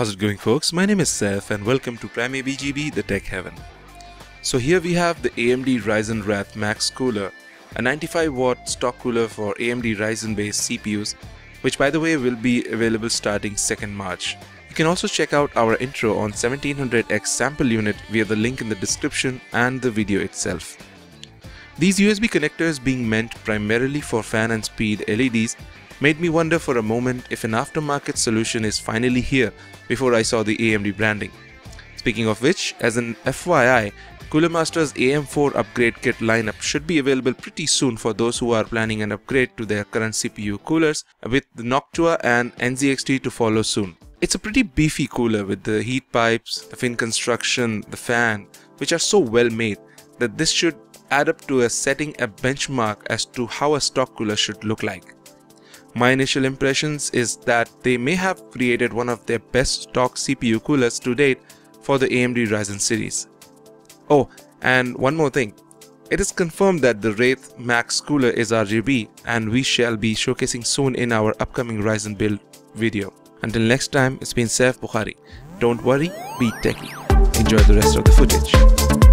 How's it going, folks? My name is Seth and welcome to Prime ABGB, the tech heaven. So here we have the AMD Ryzen Wraith Max cooler, a 95-watt stock cooler for AMD Ryzen based CPUs, which by the way will be available starting 2nd March. You can also check out our intro on 1700X sample unit via the link in the description and the video itself. These USB connectors, being meant primarily for fan and speed LEDs, made me wonder for a moment if an aftermarket solution is finally here before I saw the AMD branding. Speaking of which, as an FYI, Cooler Master's AM4 upgrade kit lineup should be available pretty soon for those who are planning an upgrade to their current CPU coolers, with the Noctua and NZXT to follow soon. It's a pretty beefy cooler with the heat pipes, the fin construction, the fan, which are so well made that this should add up to setting a benchmark as to how a stock cooler should look like. My initial impressions is that they may have created one of their best stock CPU coolers to date for the AMD Ryzen series. Oh, and one more thing. It is confirmed that the Wraith Max cooler is RGB, and we shall be showcasing soon in our upcoming Ryzen build video. Until next time, it's been Saif Bukhari. Don't worry, be techie. Enjoy the rest of the footage.